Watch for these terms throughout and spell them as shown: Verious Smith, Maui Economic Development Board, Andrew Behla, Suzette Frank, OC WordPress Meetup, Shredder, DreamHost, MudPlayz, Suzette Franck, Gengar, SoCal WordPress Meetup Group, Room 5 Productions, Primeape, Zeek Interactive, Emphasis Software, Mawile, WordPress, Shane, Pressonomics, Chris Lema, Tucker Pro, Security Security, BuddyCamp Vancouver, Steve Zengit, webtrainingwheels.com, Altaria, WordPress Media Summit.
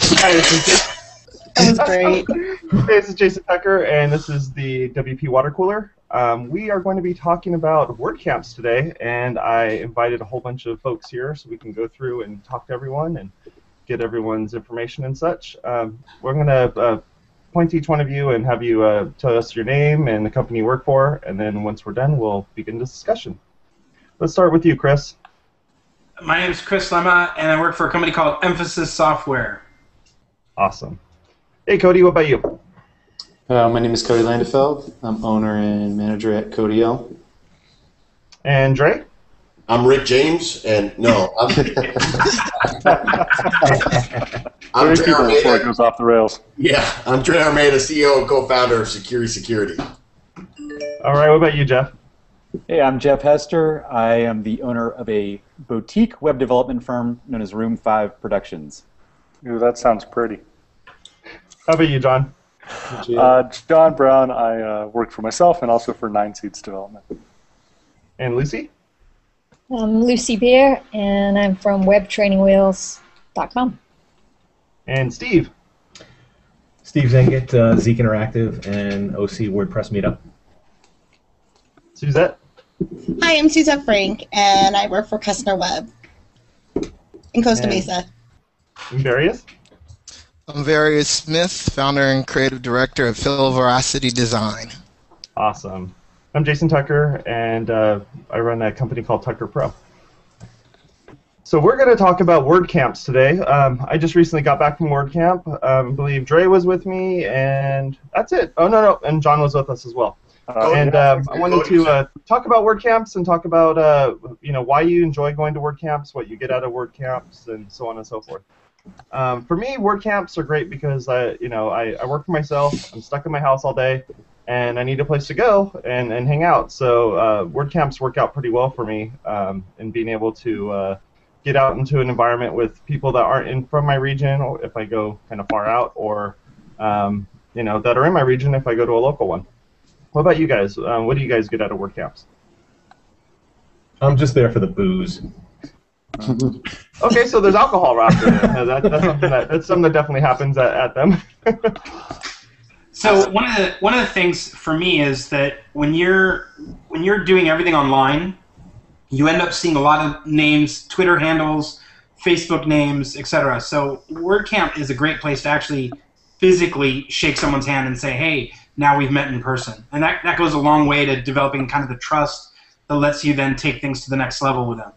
Hi, this is Hey, this is Jason Tucker, and this is the WP WaterCooler. We are going to be talking about WordCamps today, and I invited a whole bunch of folks here so we can go through and talk to everyone and get everyone's information and such. We're going to point to each one of you and have you tell us your name and the company you work for, and then once we're done, we'll begin the discussion. Let's start with you, Chris. My name is Chris Lema, and I work for a company called Emphasis Software. Awesome. Hey, Cody, what about you? My name is Cody Landefeld. I'm owner and manager at Cody L. And Dre? I'm Rick James, and no, I'm Dre Armada. Before it goes off the rails. Yeah, I'm Dre Armada, CEO and co-founder of Security Security. All right, what about you, Jeff? Hey, I'm Jeff Hester. I am the owner of a boutique web development firm known as Room 5 Productions. Ooh, that sounds pretty. How about you, John? John Brown. I work for myself and also for 9 Seeds Development. And Lucy? I'm Lucy Beer, and I'm from webtrainingwheels.com. And Steve? Steve Zengit, Zeek Interactive, and OC WordPress Meetup. Suzette? Hi, I'm Suzette Frank, and I work for Kastner Web in Costa Mesa. Verious? I'm Verious Smith, founder and creative director of Phil Verasity Design. Awesome. I'm Jason Tucker, and I run a company called Tucker Pro. So we're going to talk about WordCamps today. I just recently got back from WordCamp. I believe Dre was with me, and that's it. Oh, no, and John was with us as well. I wanted to talk about WordCamps and talk about why you enjoy going to WordCamps, what you get out of WordCamps, and so on and so forth. For me, WordCamps are great because I work for myself. I'm stuck in my house all day, and I need a place to go and hang out. So WordCamps work out pretty well for me, and being able to get out into an environment with people that aren't from my region, or if I go kind of far out, or that are in my region if I go to a local one. What about you guys? What do you guys get out of WordCamps? I'm just there for the booze. Okay, so there's alcohol right there. That's something that definitely happens at them. So one of the things for me is that when you're doing everything online, you end up seeing a lot of names, Twitter handles, Facebook names, etc. So WordCamp is a great place to actually physically shake someone's hand and say, "Hey, now we've met in person." And that goes a long way to developing kind of the trust that lets you then take things to the next level with them.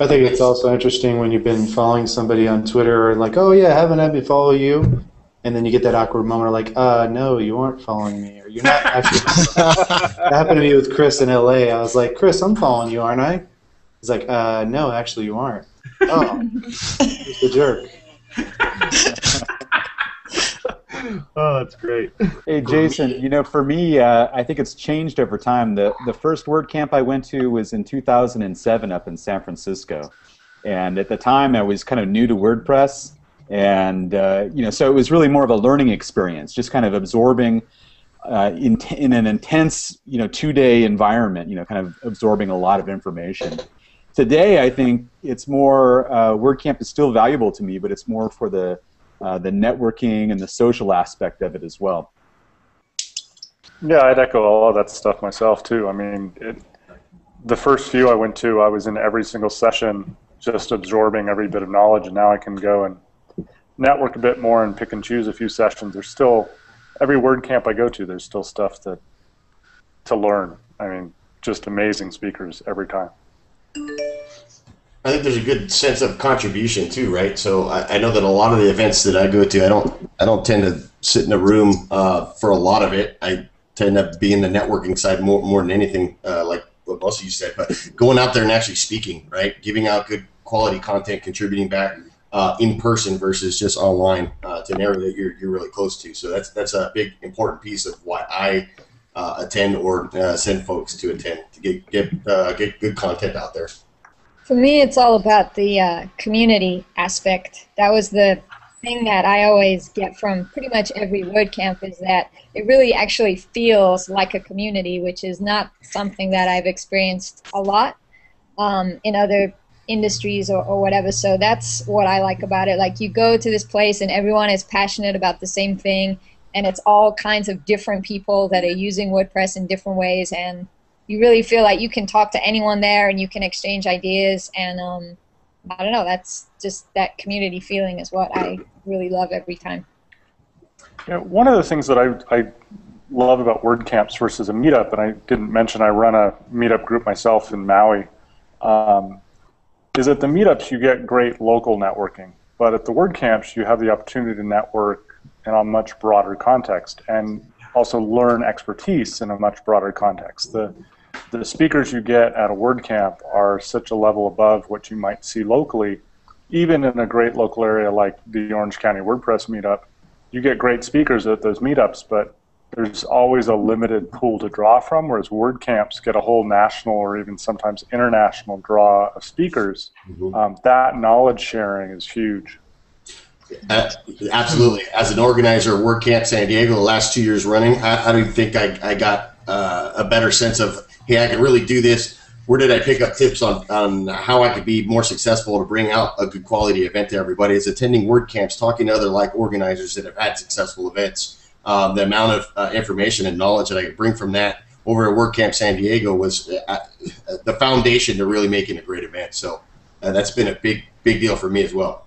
I think it's also interesting when you've been following somebody on Twitter or like, "Oh yeah, haven't had me follow you," and then you get that awkward moment like, no, you aren't following me," or "You're not actually." That happened to me with Chris in LA. I was like, "Chris, I'm following you, aren't I?" He's like, "No, actually you aren't." Oh, he's the jerk. Oh, that's great. Hey, Jason, for me, I think it's changed over time. The first WordCamp I went to was in 2007 up in San Francisco. And at the time, I was kind of new to WordPress. And, so it was really more of a learning experience, just kind of absorbing in an intense, 2-day environment, kind of absorbing a lot of information. Today, I think it's more, WordCamp is still valuable to me, but it's more for the networking and the social aspect of it as well. Yeah, I'd echo all of that stuff myself too. I mean, the first few I went to, I was in every single session just absorbing every bit of knowledge, and now I can go and network a bit more and pick and choose a few sessions. There's still, every WordCamp I go to, there's still stuff to learn. I mean, just amazing speakers every time. I think there's a good sense of contribution too, right? So I know that a lot of the events that I go to, I don't tend to sit in a room for a lot of it. I tend to be in the networking side more than anything, like what most of you said. But going out there and actually speaking, right, giving out good quality content, contributing back in person versus just online to an area that you're really close to. So that's a big important piece of why I attend or send folks to attend to get good content out there. For me, it's all about the community aspect. That was the thing that I always get from pretty much every WordCamp, is that it really actually feels like a community, which is not something that I've experienced a lot in other industries or whatever. So that's what I like about it. Like, you go to this place and everyone is passionate about the same thing, and it's all kinds of different people that are using WordPress in different ways, and you really feel like you can talk to anyone there and you can exchange ideas, and I don't know, that's just, that community feeling is what I really love every time. Yeah, one of the things that I love about WordCamps versus a meetup, and I didn't mention I run a meetup group myself in Maui, is at the meetups you get great local networking, but at the WordCamps you have the opportunity to network in a much broader context and also learn expertise in a much broader context. The speakers you get at a WordCamp are such a level above what you might see locally. Even in a great local area like the Orange County WordPress Meetup, you get great speakers at those meetups, but there's always a limited pool to draw from, whereas WordCamps get a whole national or even sometimes international draw of speakers. Mm-hmm. That knowledge sharing is huge. Absolutely. As an organizer at WordCamp San Diego the last 2 years running, I don't think I got a better sense of, hey, I can really do this. Where did I pick up tips on how I could be more successful to bring out a good quality event to everybody? Is attending WordCamps, talking to other like organizers that have had successful events. The amount of information and knowledge that I could bring from that over at WordCamp San Diego was the foundation to really making a great event. So that's been a big deal for me as well.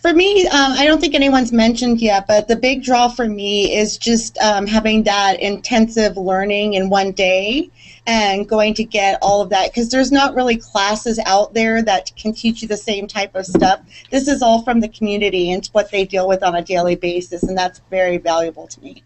For me, I don't think anyone's mentioned yet, but the big draw for me is just having that intensive learning in one day and going to get all of that, because there's not really classes out there that can teach you the same type of stuff. This is all from the community and what they deal with on a daily basis, and that's very valuable to me.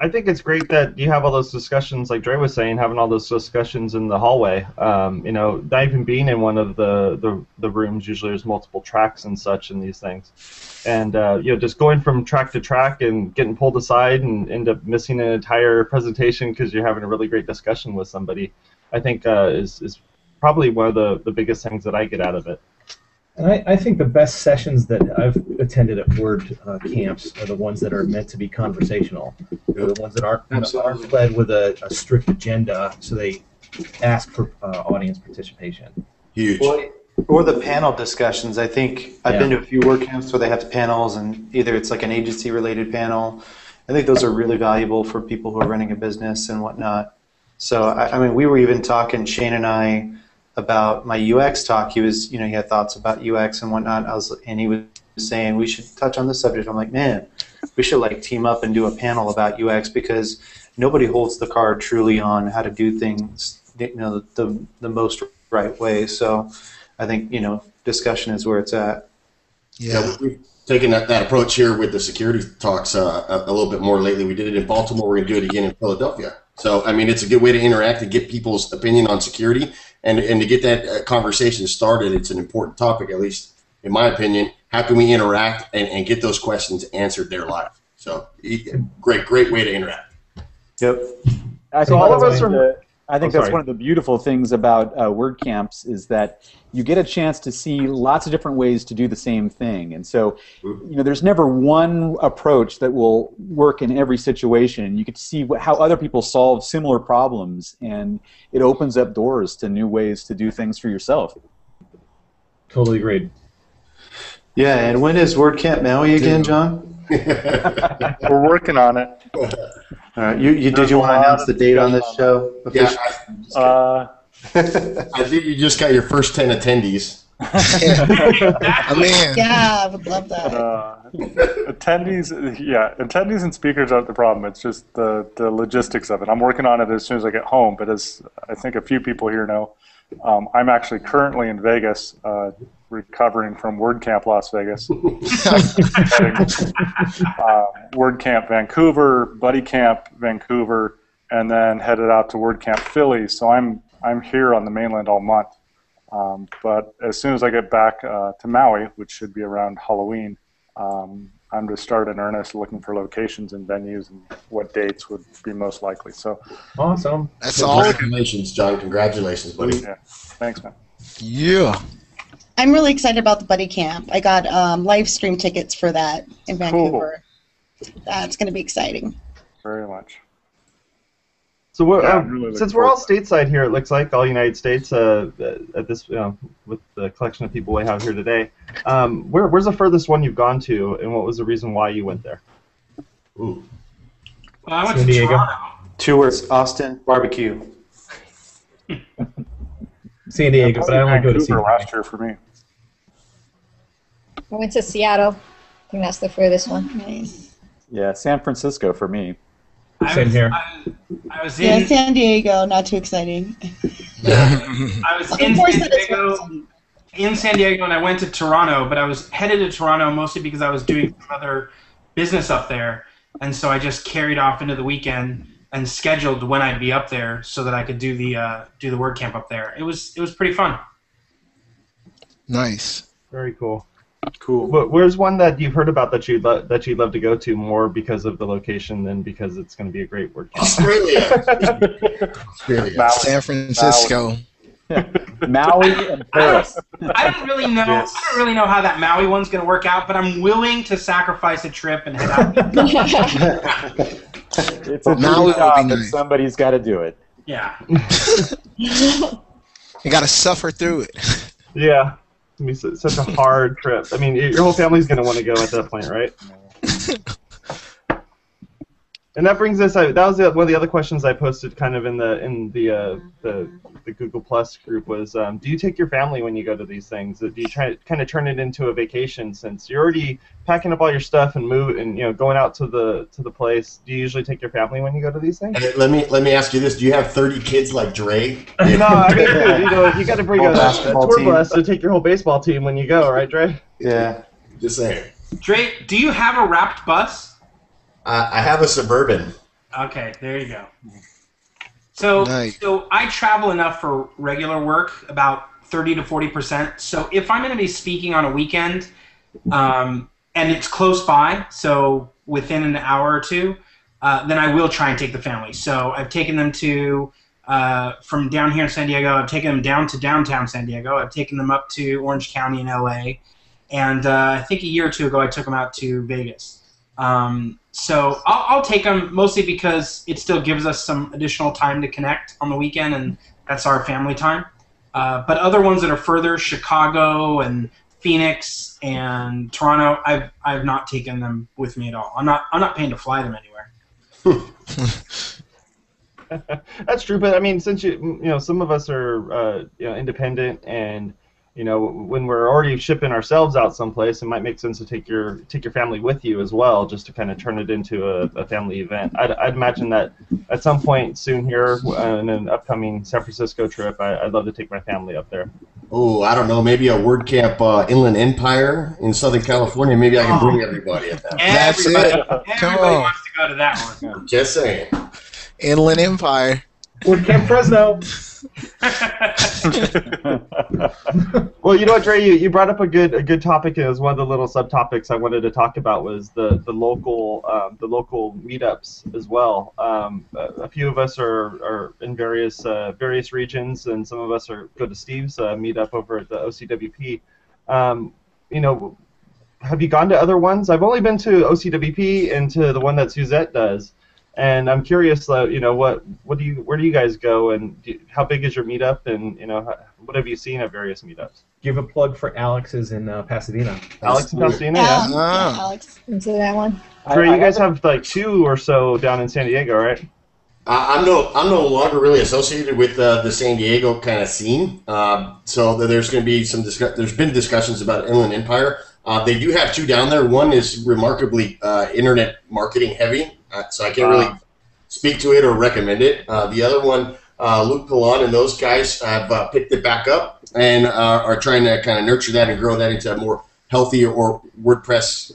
I think it's great that you have all those discussions, like Dre was saying, having all those discussions in the hallway. You know, not even being in one of the rooms. Usually, there's multiple tracks and such in these things, and you know, just going from track to track and getting pulled aside and end up missing an entire presentation because you're having a really great discussion with somebody. I think is probably one of the biggest things that I get out of it. And I think the best sessions that I've attended at Word camps are the ones that are meant to be conversational. They're the ones that aren't led with a strict agenda, so they ask for audience participation. Huge. Or the panel discussions. I think I've been to a few Word camps where they have panels, and either it's like an agency-related panel. I think those are really valuable for people who are running a business and whatnot. So, I mean, we were even talking, Shane and I, about my UX talk. He was, you know, he had thoughts about UX and whatnot. And he was saying we should touch on this subject. I'm like, man, we should like team up and do a panel about UX, because nobody holds the card truly on how to do things, you know, the most right way. So I think, you know, discussion is where it's at. Yeah, we've taken that approach here with the security talks a little bit more lately. We did it in Baltimore. We're gonna do it again in Philadelphia. So I mean, it's a good way to interact and get people's opinion on security. And to get that conversation started, it's an important topic, at least in my opinion. How can we interact and get those questions answered there live? So, great way to interact. Yep. So all of us are. I think that's one of the beautiful things about WordCamps is that you get a chance to see lots of different ways to do the same thing. And so, you know, there's never one approach that will work in every situation. You get to see how other people solve similar problems, and it opens up doors to new ways to do things for yourself. Totally agreed. Yeah, and when is WordCamp Maui again, John? We're working on it. Did you want to announce the date on this show? Yeah, I think you just got your first 10 attendees. I mean, yeah, I would love that. Attendees and speakers aren't the problem. It's just the logistics of it. I'm working on it as soon as I get home, but as I think a few people here know, I'm actually currently in Vegas, recovering from WordCamp Las Vegas, WordCamp Vancouver, BuddyCamp Vancouver, and then headed out to WordCamp Philly. So I'm here on the mainland all month. But as soon as I get back to Maui, which should be around Halloween, I'm to start in earnest looking for locations and venues and what dates would be most likely. So awesome! That's all. Congratulations, John. Congratulations, buddy. Yeah. Thanks, man. Yeah. I'm really excited about the BuddyCamp. I got live stream tickets for that in Vancouver. Cool. That's going to be exciting. Very much. So we're, really since we're all stateside here, it looks like, all United States, at this, with the collection of people we have here today, where's the furthest one you've gone to, and what was the reason why you went there? Ooh. Well, I went to Toronto. Tours, Austin, barbecue. San Diego, but I only go to Vancouver last year for me. I went to Seattle. I think that's the furthest one. Nice. Yeah, San Francisco for me. Same here. I was in San Diego, not too exciting. I was in San Diego, and I went to Toronto, but I was headed to Toronto mostly because I was doing some other business up there, and so I just carried off into the weekend and scheduled when I'd be up there so that I could do the WordCamp up there. It was pretty fun. Nice. Very cool. Cool. But where's one that you've heard about that you'd love to go to more because of the location than because it's going to be a great WordCamp? Australia. Australia. San Francisco. Maui and Paris. I don't really know. Yes. I don't really know how that Maui one's going to work out, but I'm willing to sacrifice a trip and head out. It's a Maui job, and somebody's got to do it. Yeah. You got to suffer through it. Yeah. It's going to be such a hard trip. I mean, your whole family's going to want to go at that point, right? And that brings us. That was one of the other questions I posted, kind of in the Google Plus group. Was do you take your family when you go to these things? Do you try to kind of turn it into a vacation since you're already packing up all your stuff and going out to the place? Do you usually take your family when you go to these things? And let me ask you this: do you have 30 kids like Dre? No, I mean, dude, you got to bring a tour bus to take your whole baseball team when you go, right, Dre? Yeah, just saying. Dre, do you have a wrapped bus? I have a Suburban. Okay, there you go. So, nice. So I travel enough for regular work, about 30 to 40%. So if I'm going to be speaking on a weekend, and it's close by, so within an hour or two, then I will try and take the family. So I've taken them to, from down here in San Diego, I've taken them down to downtown San Diego. I've taken them up to Orange County in L.A. And I think a year or two ago I took them out to Vegas. So I'll take them mostly because it still gives us some additional time to connect on the weekend, and that's our family time. But other ones that are further, Chicago and Phoenix and Toronto, I've not taken them with me at all. I'm not paying to fly them anywhere. That's true, but I mean, since you know some of us are independent and. You know, when we're already shipping ourselves out someplace, it might make sense to take your family with you as well, just to kind of turn it into a family event. I'd imagine that at some point soon here, in an upcoming San Francisco trip, I'd love to take my family up there. Oh, I don't know, maybe a WordCamp Inland Empire in Southern California. Maybe I can bring everybody at that. Everybody wants to go to that one. I'm just saying. Inland Empire. WordCamp Fresno. Well, you know what, Dre, you brought up a good topic, and it was one of the little subtopics I wanted to talk about was the local meetups as well. A few of us are in various regions, and some of us go to Steve's meetup over at the OCWP. You know, have you gone to other ones? I've only been to OCWP and to the one that Suzette does. And I'm curious, you know, where do you guys go, and how big is your meetup, and you know, what have you seen at various meetups? Give a plug for Alex's in Pasadena. Alex in Pasadena, yeah. Yeah, Alex, into that one. Dre, you guys have like two or so down in San Diego, right? I'm no longer really associated with the San Diego kind of scene. So there's going to be there's been discussions about Inland Empire. They do have two down there. One is remarkably internet marketing heavy. So I can't really speak to it or recommend it. The other one, Luke Pilon and those guys have picked it back up and are trying to kind of nurture that and grow that into a more healthy or WordPress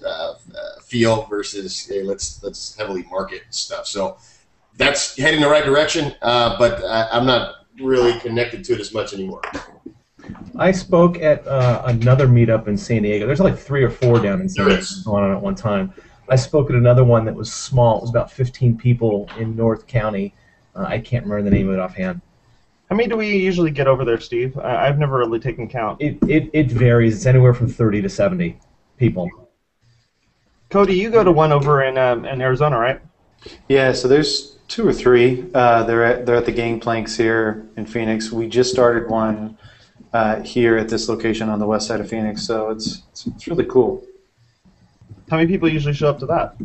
feel versus, hey, let's heavily market and stuff. So that's heading the right direction, but I'm not really connected to it as much anymore. I spoke at another meetup in San Diego. There's like 3 or 4 down in San Diego going on at one time. I spoke at another one that was small. It was about 15 people in North County. I can't remember the name of it offhand. How many do we usually get over there, Steve? I've never really taken count. It varies. It's anywhere from 30 to 70 people. Cody, you go to one over in Arizona, right? Yeah, so there's 2 or 3. They're at the Gang Planks here in Phoenix. We just started one here at this location on the west side of Phoenix, so it's really cool. How many people usually show up to that?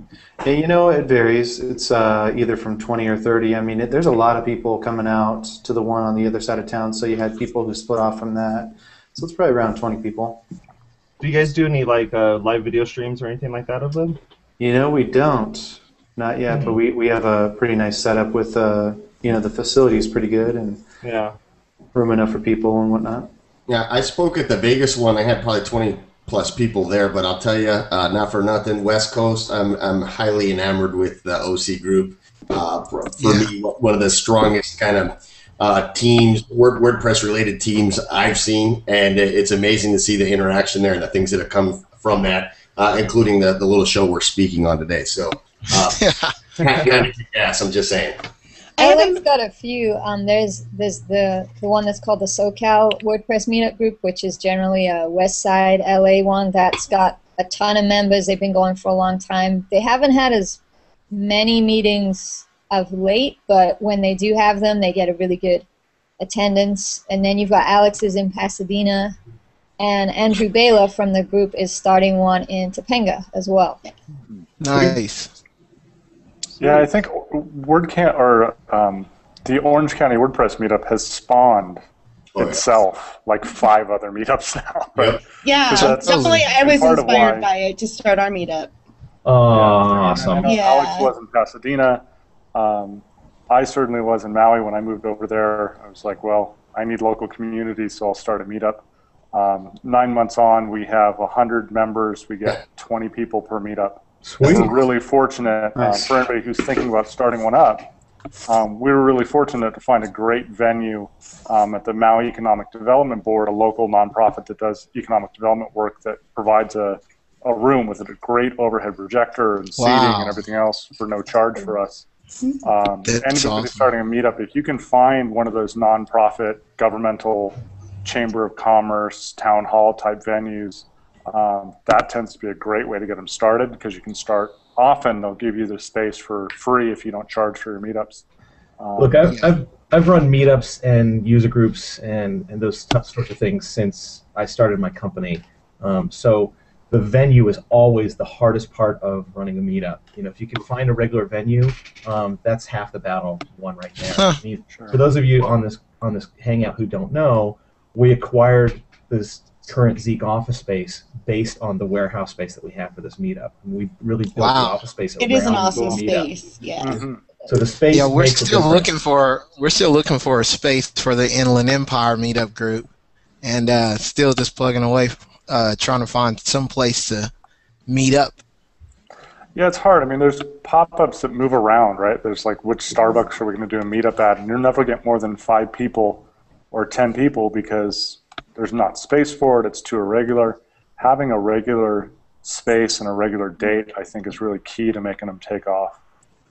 Yeah, you know, it varies. It's either from 20 or 30. I mean, there's a lot of people coming out to the one on the other side of town, so you had people who split off from that. So it's probably around 20 people. Do you guys do any like live video streams or anything like that of them? You know, we don't. Not yet, but we have a pretty nice setup with, you know, the facility is pretty good and room enough for people and whatnot. Yeah, I spoke at the Vegas one. I had probably 20-plus people there, but I'll tell you, not for nothing, West Coast, I'm highly enamored with the OC group. For me, one of the strongest kind of teams, WordPress-related teams I've seen, and it's amazing to see the interaction there and the things that have come from that, including the little show we're speaking on today. So. Yes, I'm just saying. Alex got a few. There's the one that's called the SoCal WordPress Meetup Group, which is generally a West Side LA one that's got a ton of members. They've been going for a long time. They haven't had as many meetings of late, but when they do have them, they get a really good attendance. And then you've got Alex's in Pasadena, and Andrew Behla from the group is starting one in Topanga as well. Nice. Yeah, I think WordCamp or the Orange County WordPress Meetup has spawned itself like 5 other meetups now. But yeah, so definitely. I was inspired by it to start our meetup. Oh, awesome! And I know Alex was in Pasadena. I certainly was in Maui when I moved over there. I was like, well, I need local community, so I'll start a meetup. 9 months on, we have 100 members. We get 20 people per meetup. Sweet. We're really fortunate for anybody who's thinking about starting one up. We were really fortunate to find a great venue at the Maui Economic Development Board, a local nonprofit that does economic development work that provides a room with a great overhead projector and seating and everything else for no charge for us. Anybody who's starting a meetup, if you can find one of those nonprofit, governmental, chamber of commerce, town hall type venues, that tends to be a great way to get them started because you can start often. They'll give you the space for free if you don't charge for your meetups. Look, I've run meetups and user groups and those sorts of things since I started my company. So the venue is always the hardest part of running a meetup. You know, if you can find a regular venue, that's half the battle won right there. I mean, for those of you on this hangout who don't know, we acquired this current Zeek office space based on the warehouse space that we have for this meetup. And we really built the office space around the meetup. It is an awesome space. Yeah. Mm-hmm. So the space. Yeah, we're still looking for a space for the Inland Empire meetup group, and still just plugging away, trying to find some place to meet up. Yeah, it's hard. I mean, there's pop-ups that move around, right? There's like, which Starbucks are we going to do a meetup at? And you'll never get more than 5 people or 10 people because there's not space for it. It's too irregular. Having a regular space and a regular date, I think, is really key to making them take off.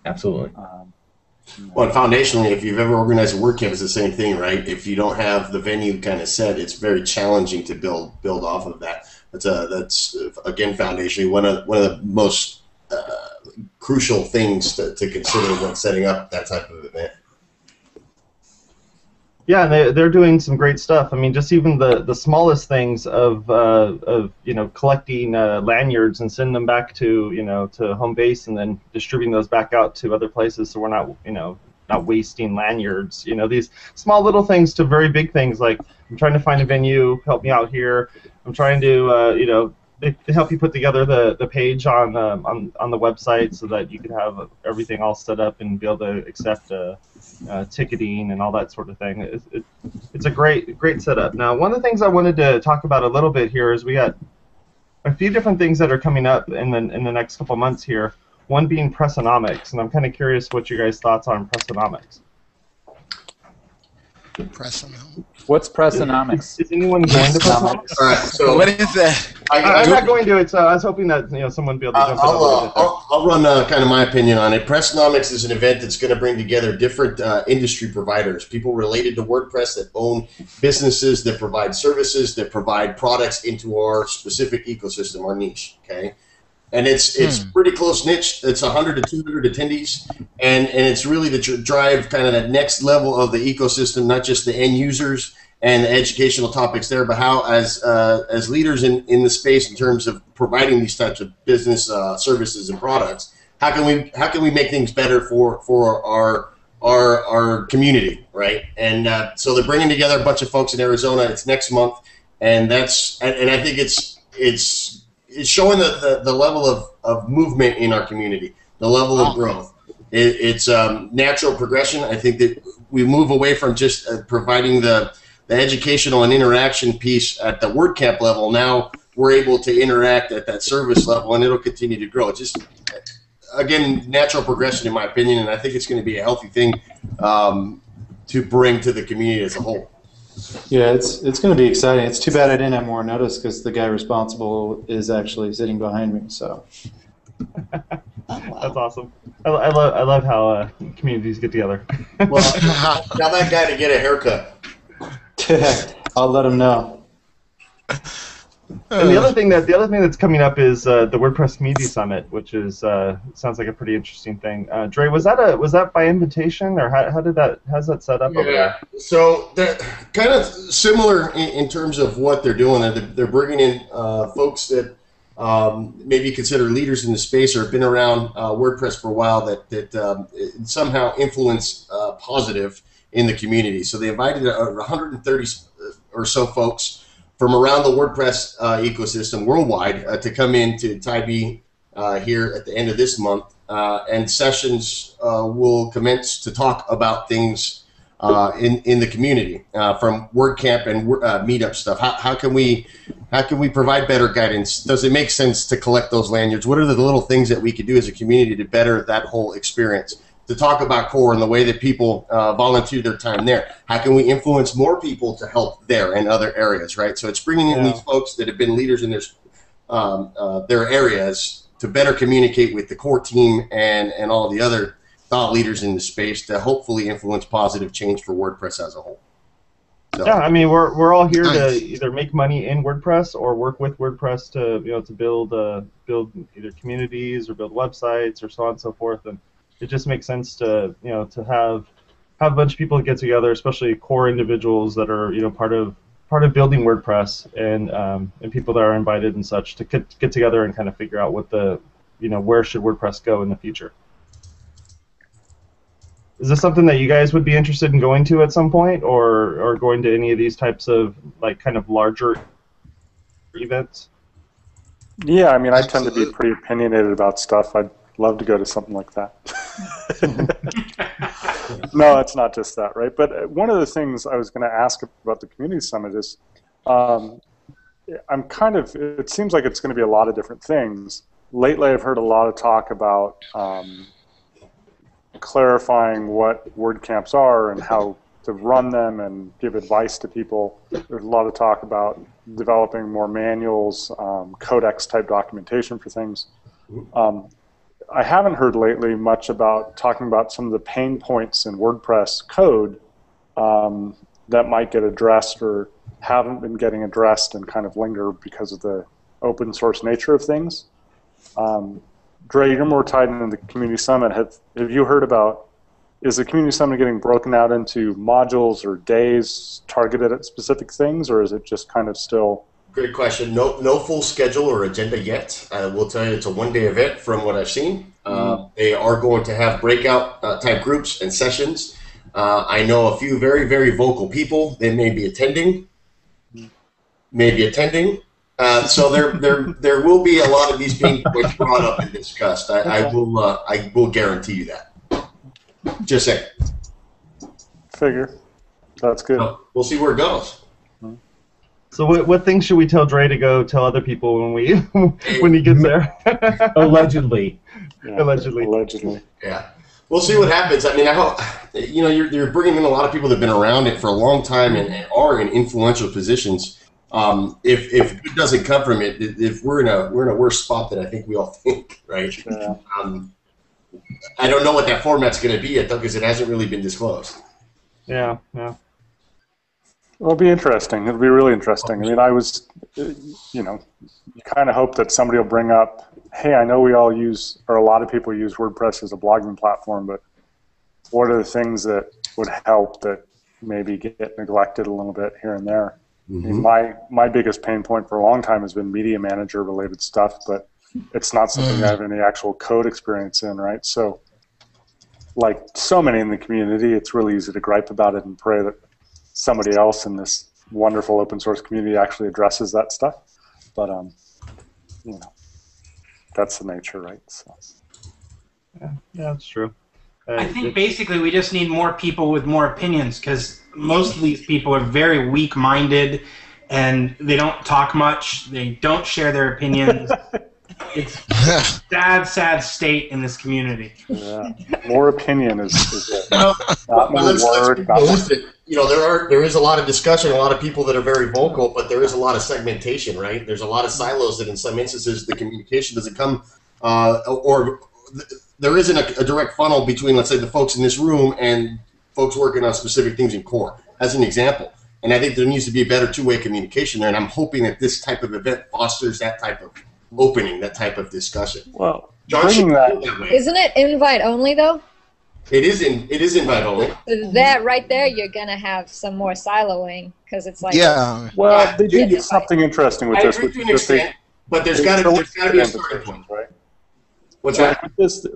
Absolutely. Well, and foundationally, if you've ever organized a WordCamp, it's the same thing, right? If you don't have the venue kind of set, it's very challenging to build off of that. That's again, foundationally, one of the most crucial things to consider when setting up that type of event. Yeah, they're doing some great stuff. I mean, just even the smallest things of you know, collecting lanyards and sending them back to, you know, to home base and then distributing those back out to other places, so we're not, you know, not wasting lanyards. You know, these small little things to very big things like, I'm trying to find a venue, help me out here. I'm trying to you know, they help you put together the page on the website so that you can have everything all set up and be able to accept ticketing and all that sort of thing. It's a great setup. Now, one of the things I wanted to talk about a little bit here is we got a few different things that are coming up in the next couple months here, one being Pressonomics, and I'm kind of curious what you guys' thoughts on Pressonomics. Pressonomics. What's Pressonomics? Is anyone going to Pressonomics? All right, so what is that? I'm not going to it, so I was hoping that, you know, someone would be able to jump in. I'll run kind of my opinion on it. Pressonomics is an event that's going to bring together different industry providers, people related to WordPress that own businesses, that provide services, that provide products into our specific ecosystem, our niche, okay? And it's pretty close niche. It's 100 to 200 attendees, and it's really to drive kind of that next level of the ecosystem, not just the end users and the educational topics there, but how as leaders in the space in terms of providing these types of business services and products, how can we make things better for our community, right? And so they're bringing together a bunch of folks in Arizona. It's next month, and I think it's showing the level of movement in our community, the level of growth. It's natural progression. I think that we move away from just providing the educational and interaction piece at the WordCamp level. Now we're able to interact at that service level, and it'll continue to grow. It's just, again, natural progression in my opinion, and I think it's going to be a healthy thing to bring to the community as a whole. Yeah, it's going to be exciting. It's too bad I didn't have more notice because the guy responsible is actually sitting behind me. So that's awesome. I love how communities get together. Well, tell that guy to get a haircut. I'll let him know. And the other thing that's coming up is the WordPress Media Summit, which is sounds like a pretty interesting thing. Dre, was that by invitation, or how's that set up? Yeah. Over there? So they're kind of similar in terms of what they're doing. They're bringing in folks that maybe consider leaders in the space or have been around WordPress for a while that somehow influence positive in the community. So they invited 130 or so folks from around the WordPress ecosystem worldwide to come in to Tybee here at the end of this month, and sessions will commence to talk about things in the community from WordCamp and meetup stuff. How can we provide better guidance? Does it make sense to collect those lanyards? What are the little things that we could do as a community to better that whole experience? To talk about core and the way that people volunteer their time there. How can we influence more people to help there and other areas, right? So it's bringing in these folks that have been leaders in their areas to better communicate with the core team and all the other thought leaders in the space to hopefully influence positive change for WordPress as a whole. So. Yeah, I mean we're all here to either make money in WordPress or work with WordPress to to build either communities or build websites or so on and so forth. And it just makes sense to to have a bunch of people get together, especially core individuals that are part of building WordPress and people that are invited and such to get together and kind of figure out what the where should WordPress go in the future. Is this something that you guys would be interested in going to at some point, or going to any of these types of like kind of larger events? Yeah, I mean I tend to be pretty opinionated about stuff. I'd love to go to something like that. No, it's not just that, right? But one of the things I was going to ask about the community summit is, it seems like it's going to be a lot of different things. Lately, I've heard a lot of talk about clarifying what WordCamps are and how to run them and give advice to people. There's a lot of talk about developing more manuals, codex-type documentation for things. I haven't heard lately much about talking about some of the pain points in WordPress code that might get addressed or haven't been getting addressed and kind of linger because of the open source nature of things. Dre, you're more tied into the community summit. Have you heard about, is the community summit getting broken out into modules or days targeted at specific things, or is it just kind of still... Great question. No full schedule or agenda yet. I will tell you it's a one-day event from what I've seen. They are going to have breakout type groups and sessions. I know a few very, very vocal people. They may be attending. So there will be a lot of these being brought up and discussed. I will guarantee you that. Just saying. Figure. That's good. So we'll see where it goes. So what things should we tell Dre to go tell other people when he gets there? Allegedly. Yeah, allegedly. Yeah. We'll see what happens. I mean, I hope, you're bringing in a lot of people that have been around it for a long time and are in influential positions. If it doesn't come from it, if we're in a worse spot than I think we all think, right? Yeah. I don't know what that format's going to be yet, though, because it hasn't really been disclosed. Yeah. Yeah. It'll be interesting. It'll be really interesting. I mean, you kind of hope that somebody will bring up hey, I know we all use, or a lot of people use WordPress as a blogging platform, but what are the things that would help that maybe get neglected a little bit here and there? Mm-hmm. I mean, my biggest pain point for a long time has been media manager related stuff, but it's not something I have any actual code experience in, right? So like so many in the community, it's really easy to gripe about it and pray that somebody else in this wonderful open source community actually addresses that stuff. But, you know, that's the nature, right? So. Yeah, that's true. I think basically we just need more people with more opinions, because most of these people are very weak-minded and they don't talk much. They don't share their opinions. It's a sad, sad state in this community. Yeah. More opinion is it. Not more word. You know, there is a lot of discussion, a lot of people that are very vocal, but there is a lot of segmentation, right? There's a lot of silos that in some instances the communication doesn't come, there isn't a direct funnel between, let's say, the folks in this room and folks working on specific things in core, as an example. And I think there needs to be a better two-way communication there, and I'm hoping that this type of event fosters that type of opening, that type of discussion. Well, isn't it invite only, though? It is invite only. So that right there, you're gonna have some more siloing, because it's like, yeah. Well, they did something interesting with this. I agree to an extent, but there's gotta be a starting point, right? What's that?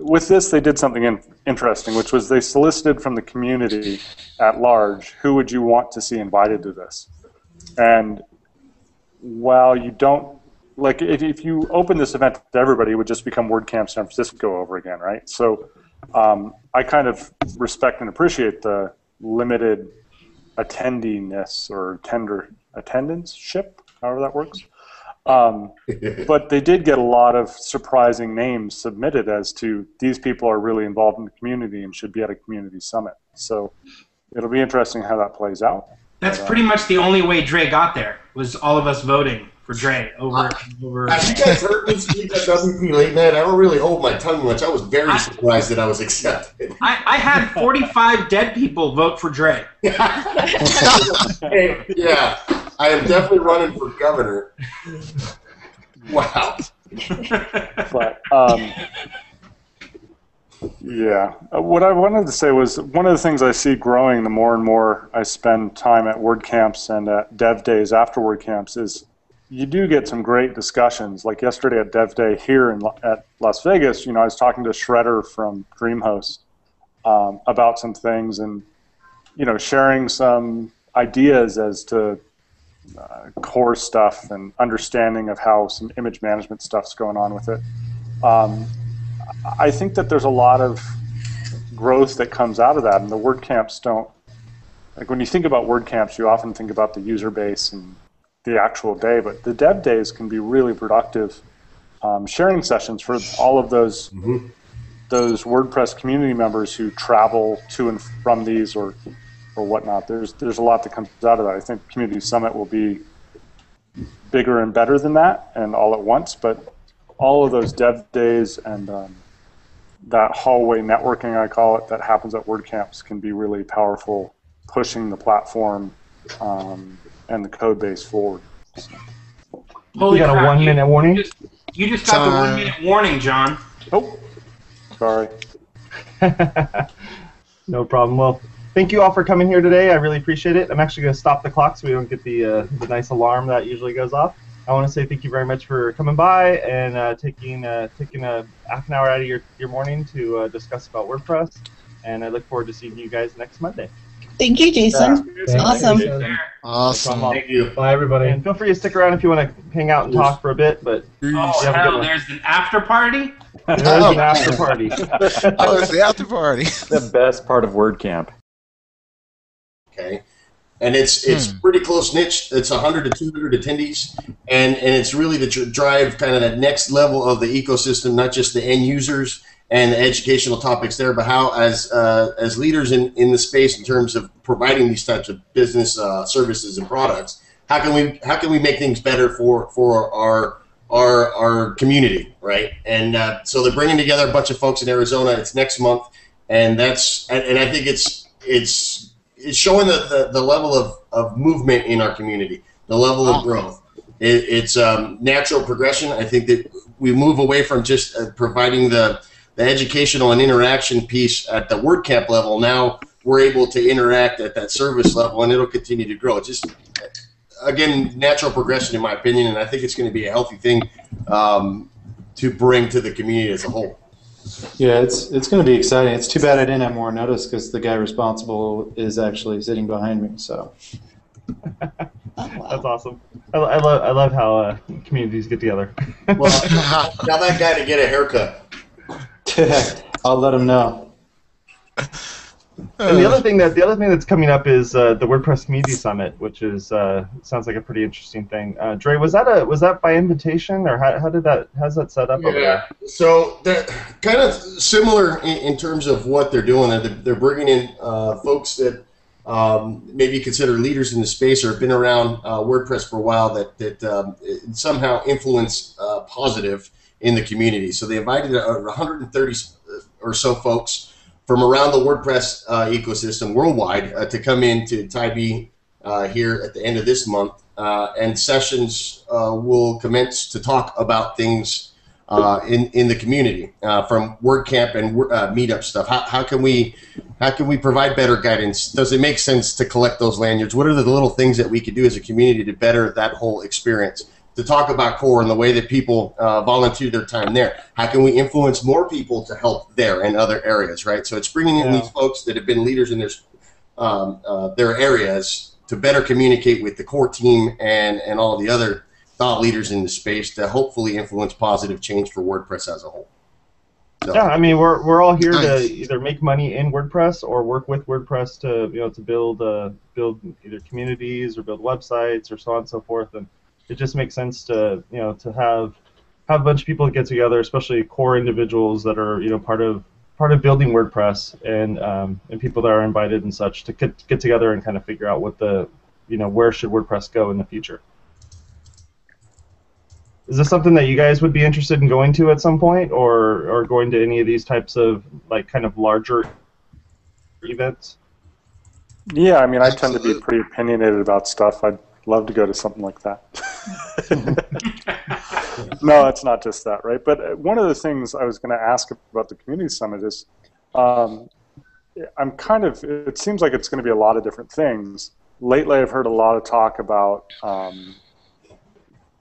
With this, they did something interesting, which was they solicited from the community at large, who would you want to see invited to this? And while you don't, like, if you open this event to everybody, it would just become WordCamp San Francisco over again, right? So. I kind of respect and appreciate the limited attendiness or tender attendance-ship, however that works. But they did get a lot of surprising names submitted as to these people are really involved in the community and should be at a community summit. So it'll be interesting how that plays out. That's pretty much the only way Dre got there, was all of us voting for Dre over. Have you guys heard me speak at WP late night? I don't really hold my tongue much. I was very surprised that I was accepted. I had 45 dead people vote for Dre. Yeah, I am definitely running for governor. Wow. But yeah, what I wanted to say was one of the things I see growing the more and more I spend time at WordCamps and at Dev Days after WordCamps is you do get some great discussions. Like yesterday at Dev Day here at Las Vegas, you know, I was talking to Shredder from DreamHost about some things and, you know, sharing some ideas as to core stuff and understanding of how some image management stuff's going on with it. I think that there's a lot of growth that comes out of that, and the WordCamps don't, like when you think about WordCamps, you often think about the user base and the actual day, but the Dev Days can be really productive sharing sessions for all of those those WordPress community members who travel to and from these or whatnot. There's a lot that comes out of that. I think Community Summit will be bigger and better than that and all at once, but all of those Dev Days and that hallway networking, I call it, that happens at WordCamps can be really powerful, pushing the platform and the code base forward. Holy crap, you got a 1 minute warning? You just got the 1 minute warning, John. Oh, sorry. No problem. Well, thank you all for coming here today. I really appreciate it. I'm actually going to stop the clock so we don't get the nice alarm that usually goes off. I want to say thank you very much for coming by and taking a half an hour out of your morning to discuss about WordPress. And I look forward to seeing you guys next Monday. Thank you, Jason. Yeah. Awesome. Awesome. Thank you. Bye, everybody. And feel free to stick around if you want to hang out and talk for a bit. But there's an after party? There's an after party. Oh, there's the after party. The best part of WordCamp. Okay. And it's pretty close niche. It's 100 to 200 attendees, and it's really to drive kind of that next level of the ecosystem, not just the end users and the educational topics there, but how as leaders in the space in terms of providing these types of business services and products, how can we make things better for our community, right? And so they're bringing together a bunch of folks in Arizona. It's next month, and I think it's showing the level of movement in our community, the level of growth. It's natural progression. I think that we move away from just providing the educational and interaction piece at the WordCamp level. Now we're able to interact at that service level, and it'll continue to grow. It's just, again, natural progression in my opinion, and I think it's going to be a healthy thing to bring to the community as a whole. Yeah, it's going to be exciting. It's too bad I didn't have more notice because the guy responsible is actually sitting behind me. So that's awesome. I love how communities get together. Well, tell that guy to get a haircut. I'll let him know. And the other thing that's coming up is the WordPress Media Summit, which is sounds like a pretty interesting thing. Dre, was that by invitation, or how's that set up? Yeah. Over there? So that kind of similar in terms of what they're doing. They're bringing in folks that maybe consider leaders in the space or have been around WordPress for a while that somehow influence positive in the community. So they invited 130 or so folks from around the WordPress ecosystem worldwide to come in to Tybee here at the end of this month, and sessions will commence to talk about things in the community from WordCamp and meetup stuff. How can we provide better guidance? Does it make sense to collect those lanyards? What are the little things that we could do as a community to better that whole experience? To talk about core and the way that people volunteer their time there. How can we influence more people to help there and other areas, right? So it's bringing in these folks that have been leaders in their areas to better communicate with the core team and all the other thought leaders in the space to hopefully influence positive change for WordPress as a whole. So. Yeah, I mean we're all here to either make money in WordPress or work with WordPress to to build either communities or build websites or so on and so forth. And it just makes sense to to have a bunch of people get together, especially core individuals that are part of building WordPress and people that are invited and such to get together and kind of figure out what the where should WordPress go in the future. Is this something that you guys would be interested in going to at some point, or going to any of these types of like kind of larger events? Yeah, I mean I tend to be pretty opinionated about stuff. I'd love to go to something like that. No, it's not just that, right? But one of the things I was going to ask about the Community Summit is it seems like it's going to be a lot of different things. Lately I've heard a lot of talk about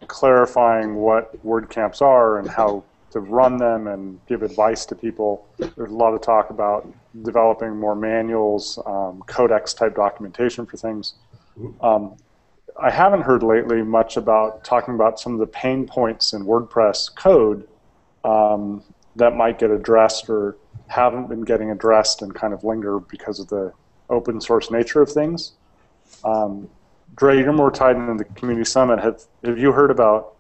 clarifying what WordCamps are and how to run them and give advice to people. There's a lot of talk about developing more manuals, codex-type documentation for things. I haven't heard lately much about talking about some of the pain points in WordPress code that might get addressed or haven't been getting addressed and kind of linger because of the open source nature of things. Dre, you're more tied into the Community Summit. Have you heard about,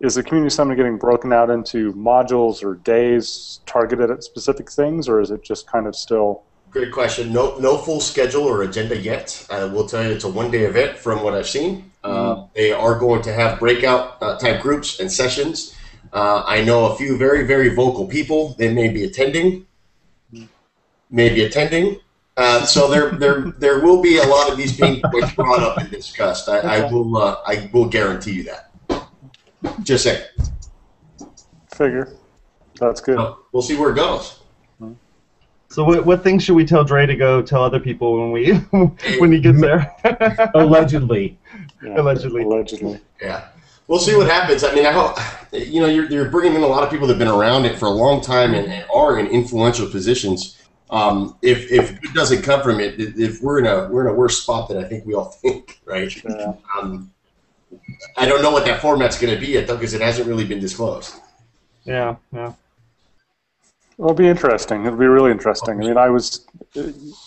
is the Community Summit getting broken out into modules or days targeted at specific things, or is it just kind of still... Great question. No full schedule or agenda yet. I will tell you it's a one-day event from what I've seen. They are going to have breakout type groups and sessions. I know a few very, very vocal people. They may be attending. So there will be a lot of these being brought up and discussed. I will guarantee you that. Just saying. Figure. That's good. So we'll see where it goes. So what things should we tell Dre to go tell other people when he gets there? Allegedly. Yeah, allegedly. Yeah. We'll see what happens. I mean, I hope you're bringing in a lot of people that've been around it for a long time and are in influential positions. If good doesn't come from it, if we're in a worse spot than I think we all think, right? Yeah. I don't know what that format's going to be yet though, because it hasn't really been disclosed. Yeah. Yeah. It'll be interesting. It'll be really interesting. I mean, I was,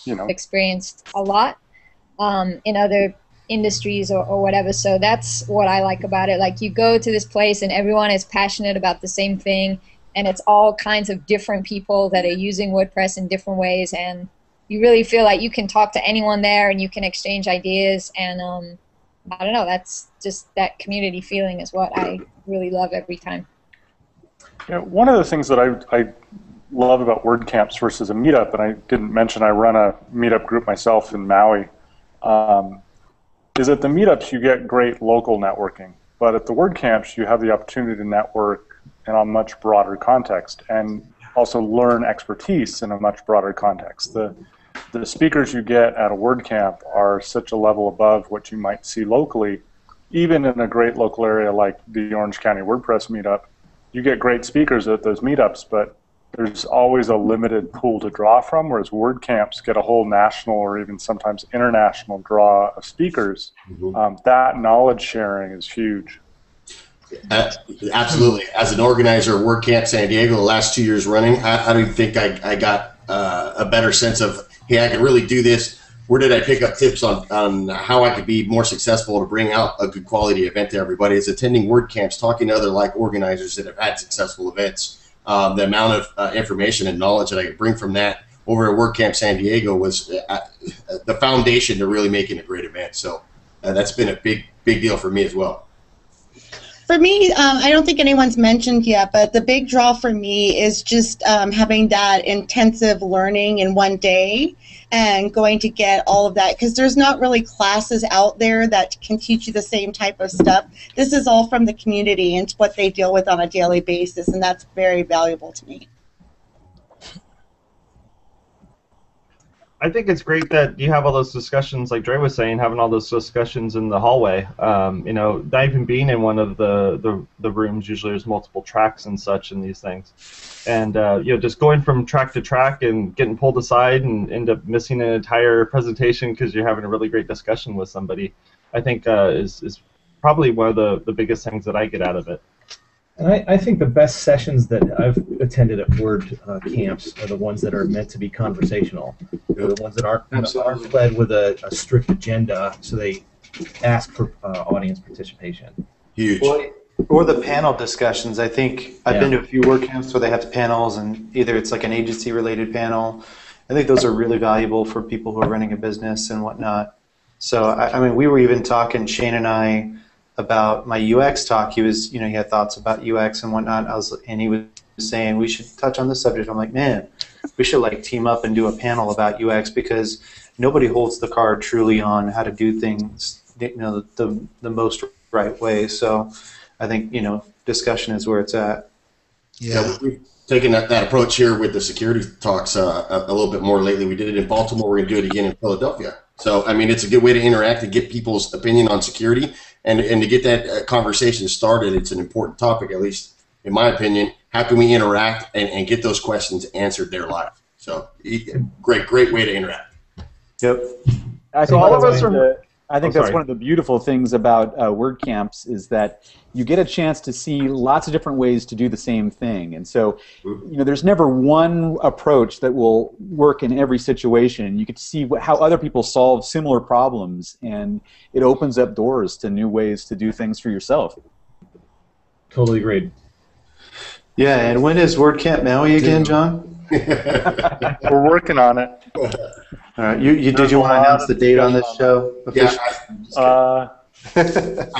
experienced a lot in other industries or whatever, so that's what I like about it. Like, you go to this place and everyone is passionate about the same thing, and it's all kinds of different people that are using WordPress in different ways, and you really feel like you can talk to anyone there and you can exchange ideas, and I don't know, that's just that community feeling is what I really love every time. Yeah, one of the things that I love about WordCamps versus a meetup, and I didn't mention I run a meetup group myself in Maui, is at the meetups you get great local networking, but at the WordCamps you have the opportunity to network in a much broader context, and also learn expertise in a much broader context. The speakers you get at a WordCamp are such a level above what you might see locally. Even in a great local area like the Orange County WordPress Meetup, you get great speakers at those meetups, but there's always a limited pool to draw from, whereas WordCamps get a whole national or even sometimes international draw of speakers. Mm-hmm. That knowledge sharing is huge. Absolutely. As an organizer of WordCamp San Diego the last 2 years running, I don't think I got a better sense of, hey, I can really do this. Where did I pick up tips on how I could be more successful to bring out a good quality event to everybody? It's attending WordCamps, talking to other like organizers that have had successful events. The amount of information and knowledge that I could bring from that over at WordCamp San Diego was the foundation to really making a great event. So that's been a big deal for me as well. For me, I don't think anyone's mentioned yet, but the big draw for me is just having that intensive learning in one day and going to get all of that, because there's not really classes out there that can teach you the same type of stuff. This is all from the community and what they deal with on a daily basis, and that's very valuable to me. I think it's great that you have all those discussions, like Dre was saying, having all those discussions in the hallway. You know, not even being in one of the rooms. Usually, there's multiple tracks and such in these things, and you know, just going from track to track and getting pulled aside and end up missing an entire presentation because you're having a really great discussion with somebody. I think is probably one of the biggest things that I get out of it. And I think the best sessions that I've attended at Word camps are the ones that are meant to be conversational. They're the ones that aren't led with a strict agenda, so they ask for audience participation. Huge. Well, or the panel discussions. I think I've been to a few Word camps where they have panels, and either it's like an agency-related panel. I think those are really valuable for people who are running a business and whatnot. So, I mean, we were even talking, Shane and I, about my UX talk. He was, you know, he had thoughts about UX and whatnot. And he was saying we should touch on this subject. I'm like, man, we should like team up and do a panel about UX, because nobody holds the card truly on how to do things, you know, the most right way. So I think, you know, discussion is where it's at. Yeah, we've taken that approach here with the security talks a little bit more lately. We did it in Baltimore. We're gonna do it again in Philadelphia. So I mean, it's a good way to interact and get people's opinion on security. And to get that conversation started, it's an important topic, at least in my opinion. How can we interact and get those questions answered there live? So, great way to interact. Yep. So all of us are. I think that's one of the beautiful things about WordCamps is that you get a chance to see lots of different ways to do the same thing. And so, you know, there's never one approach that will work in every situation. You get to see how other people solve similar problems, and it opens up doors to new ways to do things for yourself. Totally agreed. Yeah, and when is WordCamp Maui again, John? We're working on it. Did you want to announce the date on this show? Yeah, I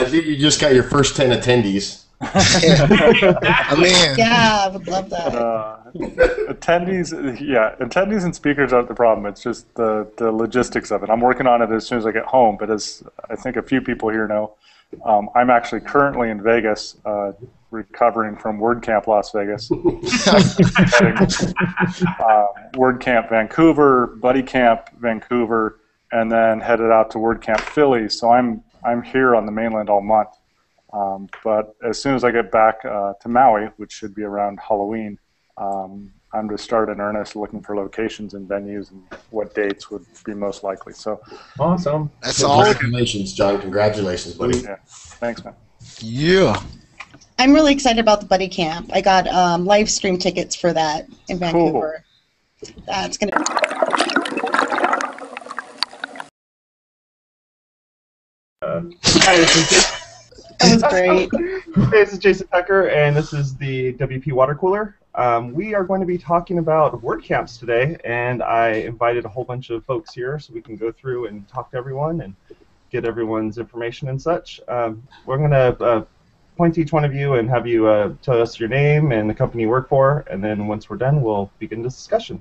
think you just got your first 10 attendees. Man. Yeah, I would love that. Attendees and speakers aren't the problem. It's just the logistics of it. I'm working on it as soon as I get home, but as I think a few people here know, I'm actually currently in Vegas, recovering from WordCamp Las Vegas, WordCamp Vancouver, BuddyCamp Vancouver, and then headed out to WordCamp Philly. So I'm here on the mainland all month. But as soon as I get back to Maui, which should be around Halloween, I'm to start in earnest looking for locations and venues and what dates would be most likely. So awesome! That's all. Congratulations, John. Congratulations, buddy. Yeah. Thanks, man. Yeah. I'm really excited about the Buddy Camp. I got live stream tickets for that in Vancouver. Cool. That's gonna be that was great. Hey, this is Jason Tucker, and this is the WP Watercooler. We are going to be talking about WordCamps today, and I invited a whole bunch of folks here so we can go through and talk to everyone and get everyone's information and such. We're going to point to each one of you and have you tell us your name and the company you work for, and then once we're done, we'll begin this discussion.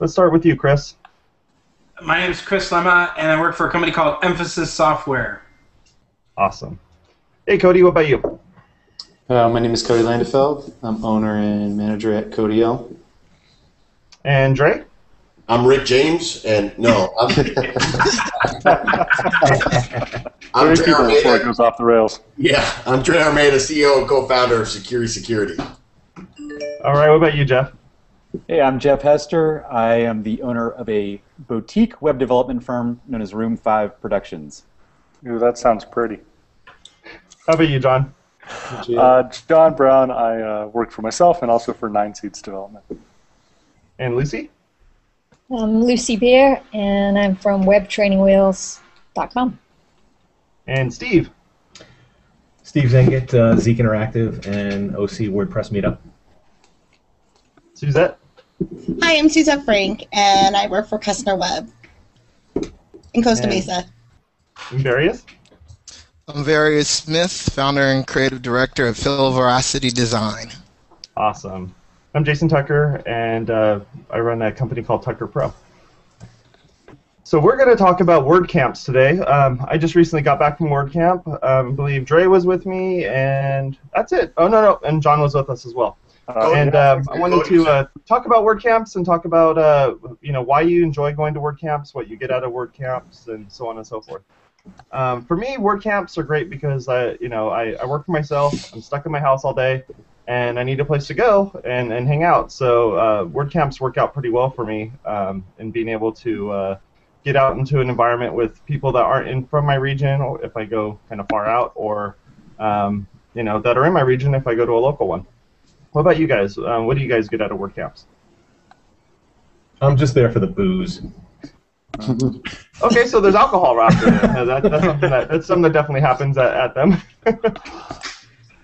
Let's start with you, Chris. My name is Chris Lema, and I work for a company called Emphasis Software. Awesome. Hey, Cody, what about you? Hello, my name is Cody Landefeld. I'm owner and manager at Cody L. And Dre? I'm Rick James, and no, I'm I'm Dre Armada. Before it goes off the rails. Yeah, I'm Dre Armada, CEO and co-founder of Security Security. All right, what about you, Jeff? Hey, I'm Jeff Hester. I am the owner of a boutique web development firm known as Room 5 Productions. Ooh, that sounds pretty. How about you, John? John Brown. I work for myself and also for 9 Seeds Development. And Lucy? I'm Lucy Beer, and I'm from webtrainingwheels.com. And Steve? Steve Zengit, Zeek Interactive, and OC WordPress Meetup. Suzette? Hi, I'm Suzette Frank, and I work for Kastner Web in Costa Mesa. And Verious? I'm Verious Smith, founder and creative director of Phil Verasity Design. Awesome. I'm Jason Tucker, and I run a company called Tucker Pro. So we're going to talk about WordCamps today. I just recently got back from WordCamp. I believe Dre was with me, and that's it. Oh, no, and John was with us as well. I wanted to talk about WordCamps and talk about why you enjoy going to WordCamps, what you get out of WordCamps, and so on and so forth. For me, WordCamps are great because I work for myself. I'm stuck in my house all day, and I need a place to go and hang out. So WordCamps work out pretty well for me in being able to get out into an environment with people that aren't from my region, or if I go kind of far out, or that are in my region if I go to a local one. What about you guys? What do you guys get out of WordCamps? I'm just there for the booze. Okay, so there's alcohol wrapped in it. That's something that definitely happens at them.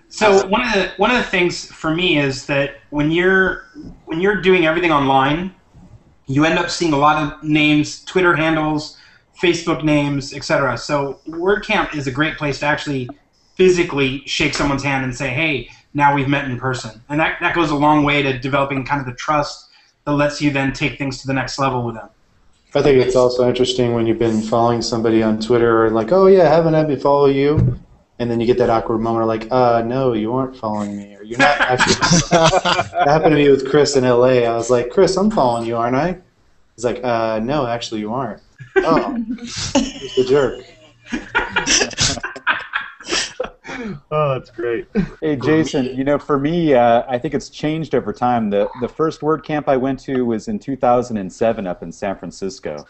So one of the things for me is that when you're doing everything online, you end up seeing a lot of names, Twitter handles, Facebook names, etc. So WordCamp is a great place to actually physically shake someone's hand and say, "Hey, now we've met in person," and that goes a long way to developing kind of the trust that lets you then take things to the next level with them. I think it's also interesting when you've been following somebody on Twitter, or like, oh yeah, haven't had me follow you, and then you get that awkward moment, like, no, you aren't following me, or you're not actually. That happened to me with Chris in LA. I was like, Chris, I'm following you, aren't I? He's like, no, actually, you aren't. Oh, he's the jerk. Oh, that's great. Hey, Jason, for me, I think it's changed over time. The first WordCamp I went to was in 2007 up in San Francisco.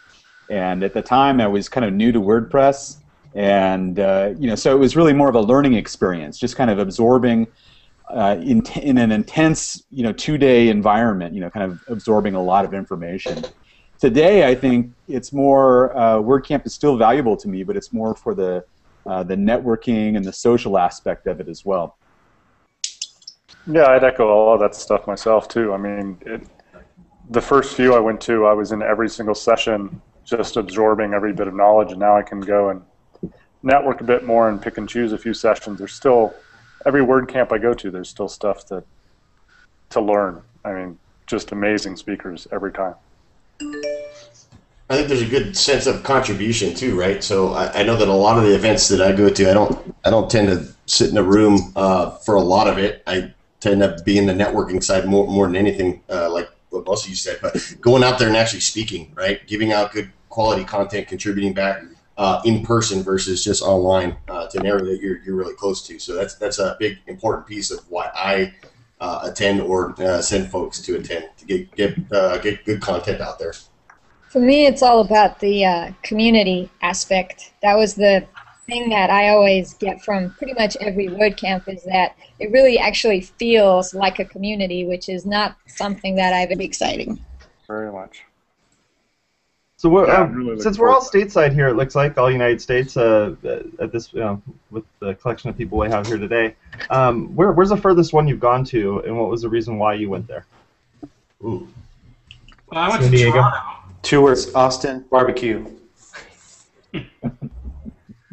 And at the time, I was kind of new to WordPress. And, so it was really more of a learning experience, just kind of absorbing in an intense, 2-day environment, kind of absorbing a lot of information. Today, I think it's more, WordCamp is still valuable to me, but it's more for the networking and the social aspect of it as well. Yeah, I'd echo all of that stuff myself too. I mean, the first few I went to, I was in every single session just absorbing every bit of knowledge, and now I can go and network a bit more and pick and choose a few sessions. There's still, every WordCamp I go to, there's still stuff to learn. I mean, just amazing speakers every time. I think there's a good sense of contribution too, right? So I know that a lot of the events that I go to, I don't tend to sit in a room for a lot of it. I tend to be in the networking side more than anything, like what most of you said. But going out there and actually speaking, right, giving out good quality content, contributing back in person versus just online to an area that you're really close to. So that's a big important piece of why I attend or send folks to attend to get good content out there. For me, it's all about the community aspect. That was the thing that I always get from pretty much every WordCamp, is that it really actually feels like a community, which is not something that I've been exciting. Very much. So really since we're all stateside here, it looks like all United States at this, with the collection of people we have here today. Where's the furthest one you've gone to, and what was the reason why you went there? Ooh. Well, I went to Toronto. Two words: Austin barbecue.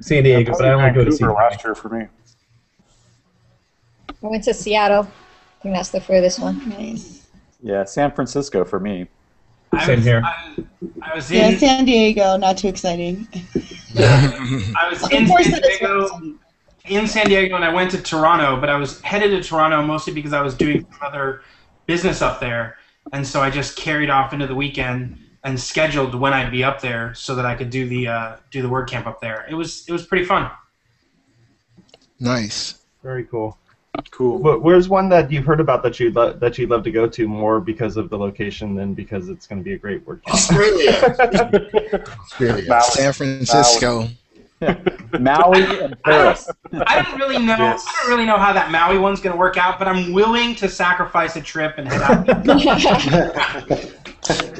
San Diego, but I only go to San Diego. Last year for me. I went to Seattle. I think that's the furthest one. Nice. Yeah, San Francisco for me. Same here. I was in San Diego. Not too exciting. I was in San Diego in San Diego, and I went to Toronto, but I was headed to Toronto mostly because I was doing some other business up there, and so I just carried off into the weekend and scheduled when I'd be up there so that I could do the WordCamp up there. It was pretty fun. Nice. Very cool. Cool. But where's one that you've heard about that you'd love to go to more because of the location than because it's going to be a great WordCamp? Australia. Australia. Maui. San Francisco. Maui and Paris. I don't really know how that Maui one's going to work out, but I'm willing to sacrifice a trip and head out.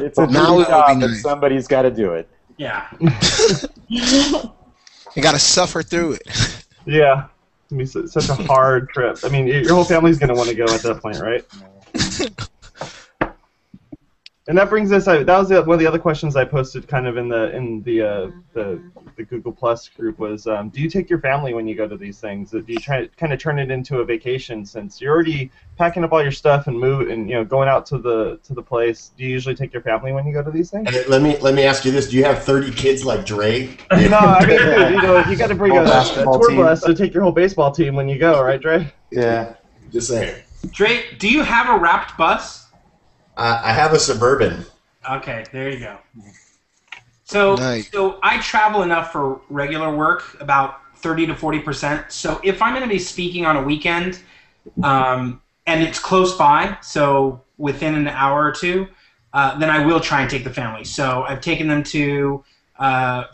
It's a Maui job, but somebody's got to do it. Yeah. You got to suffer through it. Yeah. It's going to be such a hard trip. I mean, your whole family's going to want to go at that point, right? And that brings us. That was one of the other questions I posted, kind of in the Google Plus group. Was do you take your family when you go to these things? Do you try to kind of turn it into a vacation since you're already packing up all your stuff and going out to the place? Do you usually take your family when you go to these things? And let me ask you this: do you have 30 kids like Dre? No, I mean, you got to bring a tour bus to take your whole baseball team when you go, right, Dre? Yeah, just saying. Dre, do you have a wrapped bus? I have a Suburban. Okay, there you go. So, nice. So I travel enough for regular work, about 30 to 40%. So if I'm going to be speaking on a weekend, and it's close by, so within an hour or two, then I will try and take the family. So I've taken them to,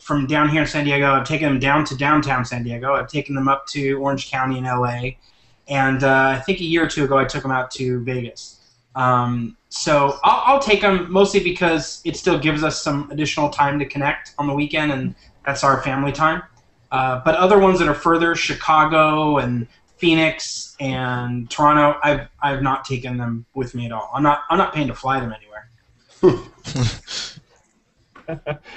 from down here in San Diego, I've taken them down to downtown San Diego. I've taken them up to Orange County in L.A. And I think a year or two ago I took them out to Vegas. So I'll take them mostly because it still gives us some additional time to connect on the weekend, and that's our family time. But other ones that are further, Chicago and Phoenix and Toronto, I've not taken them with me at all. I'm not paying to fly them anywhere.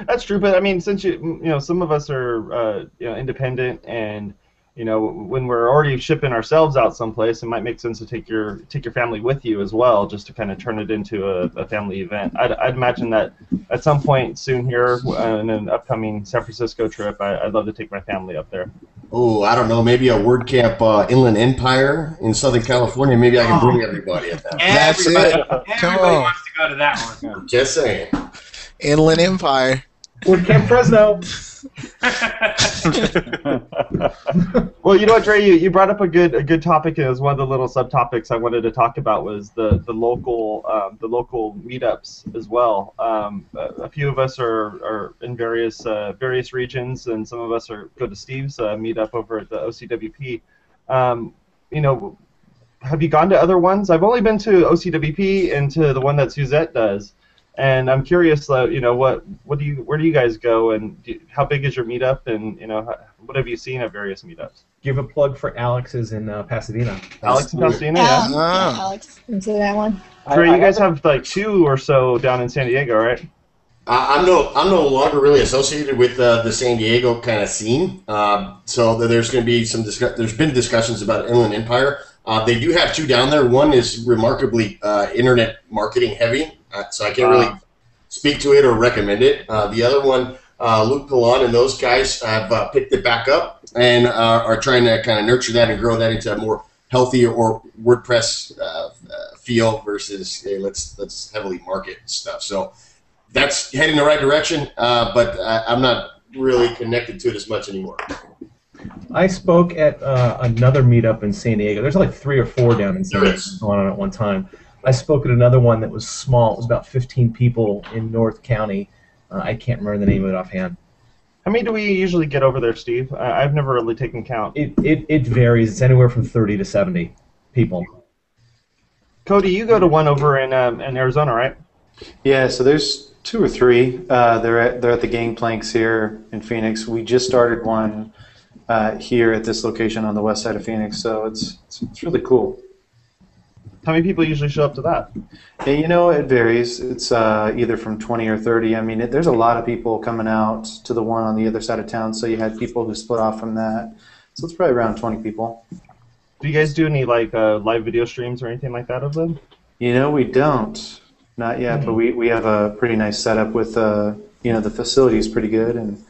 That's true, but I mean, since you know some of us are independent and. You know, when we're already shipping ourselves out someplace, it might make sense to take your family with you as well, just to kind of turn it into a family event. I'd imagine that at some point soon here, in an upcoming San Francisco trip, I'd love to take my family up there. Oh, I don't know, maybe a WordCamp Inland Empire in Southern California. Maybe I can bring everybody at that. Everybody wants to go to that one. Just saying. Inland Empire. WordCamp Fresno. Well, you know what, Dre, you brought up a good topic, and it was one of the little subtopics I wanted to talk about was the local meetups as well. A few of us are in various regions, and some of us go to Steve's meetup over at the OCWP. You know, have you gone to other ones? I've only been to OCWP and to the one that Suzette does. And I'm curious, you know, where do you guys go, and how big is your meetup, and you know, what have you seen at various meetups? Give a plug for Alex's in Pasadena. Alex in Pasadena, yeah. Yeah, Alex into that one. Dre, you guys have like two or so down in San Diego, right? I'm no longer really associated with the San Diego kind of scene. So there's going to be there's been discussions about Inland Empire. They do have two down there. One is remarkably internet marketing heavy. So I can't really speak to it or recommend it. The other one, Luke Pilon and those guys have picked it back up and are trying to kind of nurture that and grow that into a more healthy or WordPress feel versus hey, let's heavily market stuff. So that's heading the right direction, but I'm not really connected to it as much anymore. I spoke at another meetup in San Diego. There's like 3 or 4 down in San Diego going on at one time. I spoke at another one that was small. It was about 15 people in North County. I can't remember the name of it offhand. How many do we usually get over there, Steve? I've never really taken count. It varies. It's anywhere from 30 to 70 people. Cody, you go to one over in Arizona, right? Yeah, so there's 2 or 3. They're at the Gangplanks here in Phoenix. We just started one here at this location on the west side of Phoenix, so it's really cool. How many people usually show up to that? Yeah, you know, it varies. It's either from 20 or 30. I mean, there's a lot of people coming out to the one on the other side of town, so you had people who split off from that. So it's probably around 20 people. Do you guys do any, like, live video streams or anything like that of them? You know, we don't. Not yet, but we have a pretty nice setup with, you know, the facility is pretty good and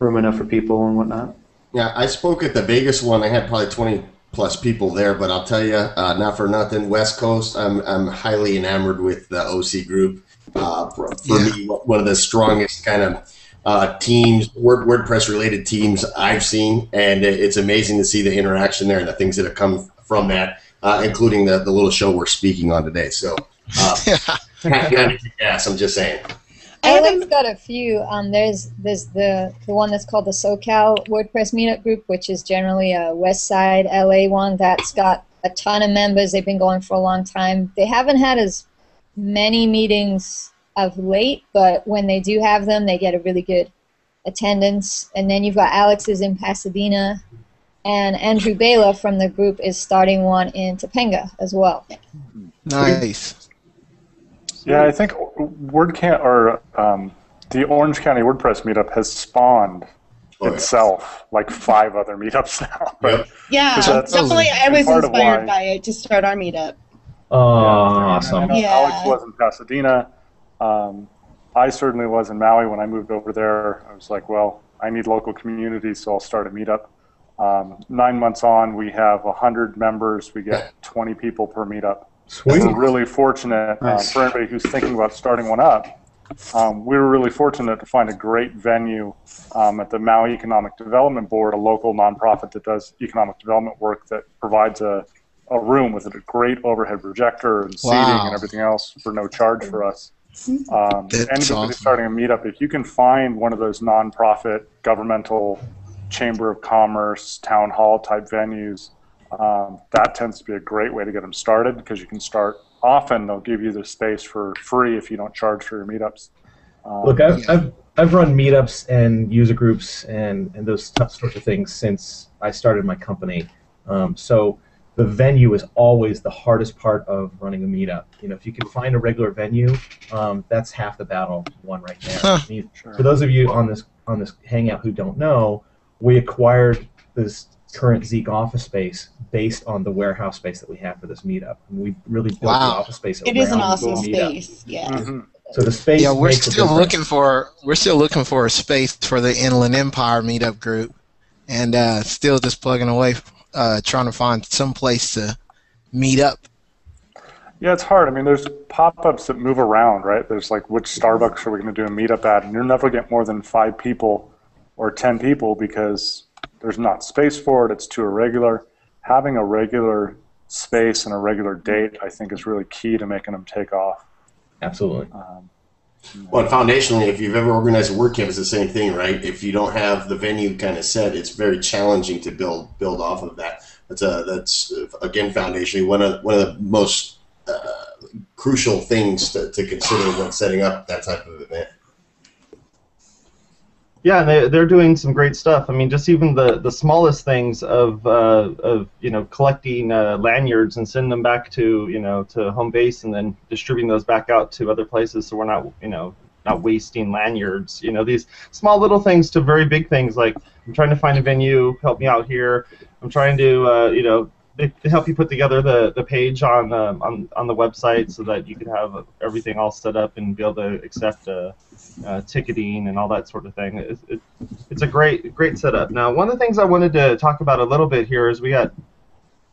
room enough for people and whatnot. Yeah, I spoke at the Vegas one. I had probably 20+ people there, but I'll tell you, not for nothing, West Coast, I'm highly enamored with the OC group. For me, one of the strongest kind of teams, WordPress-related teams I've seen, and it's amazing to see the interaction there and the things that have come from that, including the little show we're speaking on today. So, yes, I'm just saying. Alex got a few. There's the one that's called the SoCal WordPress Meetup Group, which is generally a West Side LA one that's got a ton of members. They've been going for a long time. They haven't had as many meetings of late, but when they do have them, they get a really good attendance. And then you've got Alex's in Pasadena, and Andrew Behla from the group is starting one in Topanga as well. Nice. Yeah, I think WordCamp or the Orange County WordPress Meetup has spawned itself like 5 other meetups now. But yeah, definitely. I was inspired by it to start our meetup. Oh, awesome! Yeah. Alex was in Pasadena. I certainly was in Maui when I moved over there. I was like, well, I need local community, so I'll start a meetup. 9 months on, we have 100 members. We get 20 people per meetup. Sweet. We're really fortunate for anybody who's thinking about starting one up. We were really fortunate to find a great venue at the Maui Economic Development Board, a local nonprofit that does economic development work that provides a room with a great overhead projector and seating and everything else for no charge for us. Anybody starting a meetup, if you can find one of those nonprofit, governmental, chamber of commerce, town hall type venues, that tends to be a great way to get them started because you can start often. They'll give you the space for free if you don't charge for your meetups. Look, I've run meetups and user groups and those sorts of things since I started my company. So the venue is always the hardest part of running a meetup. You know, if you can find a regular venue, that's half the battle won right now. I mean, for those of you on this hangout who don't know, we acquired this current Zeek office space based on the warehouse space that we have for this meetup. And we really built the office space. It is an awesome space. Yeah. So the space. Yeah, we're still looking for a space for the Inland Empire meetup group, and still just plugging away, trying to find some place to meet up. Yeah, it's hard. I mean, there's pop-ups that move around, right? There's like, which Starbucks are we going to do a meetup at? And you'll never get more than 5 people or 10 people because there's not space for it. It's too irregular. Having a regular space and a regular date, I think, is really key to making them take off. Absolutely. Well, and foundationally, if you've ever organized a WordCamp, it's the same thing, right? If you don't have the venue kind of set, it's very challenging to build off of that. That's again, foundationally, one of the most crucial things to consider when setting up that type of event. Yeah, and they're doing some great stuff. I mean, just even the smallest things of you know, collecting lanyards and sending them back to, you know, to home base and then distributing those back out to other places, so we're not, you know, not wasting lanyards. You know, these small little things to very big things like, I'm trying to find a venue, help me out here. I'm trying to you know, they help you put together the page on the website so that you can have everything all set up and be able to accept ticketing and all that sort of thing. It's a great setup. Now, one of the things I wanted to talk about a little bit here is we got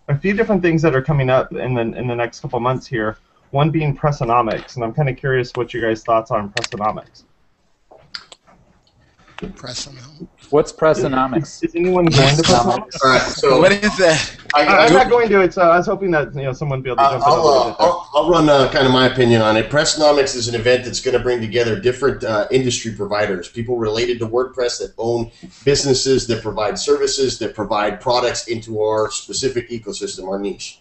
a few different things that are coming up in the next couple months here. One being Pressonomics, and I'm kind of curious what you guys' thoughts on Pressonomics. Pressonomics. What's Pressonomics? Is anyone going to Pressonomics? All right, so what is that? I'm not going to it, so I was hoping that, you know, someone would be able to jump in. I'll run kind of my opinion on it. Pressonomics is an event that's going to bring together different industry providers, people related to WordPress that own businesses, that provide services, that provide products into our specific ecosystem, our niche.